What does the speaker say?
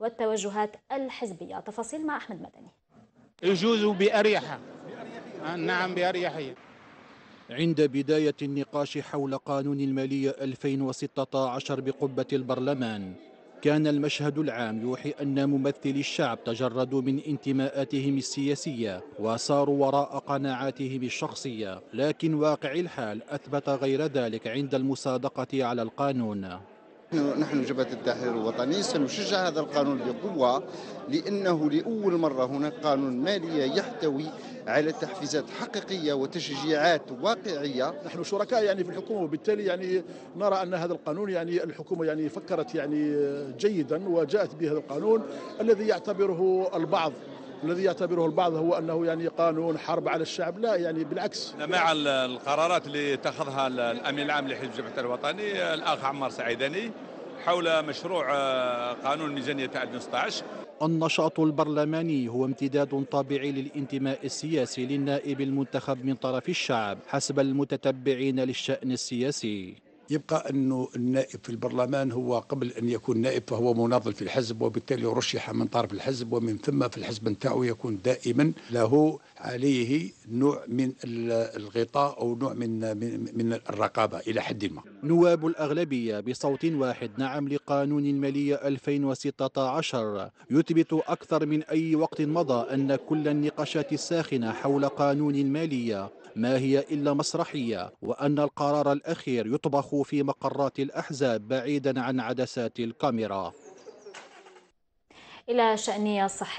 والتوجهات الحزبية. تفاصيل مع أحمد مدني. يجوز بأريحة. نعم بأريحية. عند بداية النقاش حول قانون المالية 2016 بقبة البرلمان، كان المشهد العام يوحي أن ممثلي الشعب تجردوا من انتماءاتهم السياسية وصاروا وراء قناعاتهم الشخصية، لكن واقع الحال أثبت غير ذلك عند المصادقة على القانون. نحن جبهة التحرير الوطني سنشجع هذا القانون بقوة، لأنه لأول مرة هناك قانون مالية يحتوي على تحفيزات حقيقية وتشجيعات واقعية. نحن شركاء في الحكومة، وبالتالي نرى أن هذا القانون الحكومة فكرت جيدا وجاءت به هذا القانون الذي يعتبره البعض هو أنه قانون حرب على الشعب. لا، بالعكس. مع القرارات اللي اتخذها الأمين العام لحزب جبهة الوطني الأخ عمار سعيداني حول مشروع قانون ميزانية 2016. النشاط البرلماني هو امتداد طبيعي للانتماء السياسي للنائب المنتخب من طرف الشعب حسب المتتبعين للشأن السياسي. يبقى أنه النائب في البرلمان هو قبل أن يكون نائب فهو مناضل في الحزب، وبالتالي رشح من طرف الحزب، ومن ثم في الحزب نتاعو يكون دائما له عليه نوع من الغطاء أو نوع من الرقابة إلى حد ما. نواب الأغلبية بصوت واحد نعم لقانون المالية 2016 يثبت أكثر من أي وقت مضى أن كل النقاشات الساخنة حول قانون المالية ما هي إلا مسرحية، وأن القرار الأخير يطبخ في مقرات الأحزاب بعيدا عن عدسات الكاميرا. إلى شأن الصحة.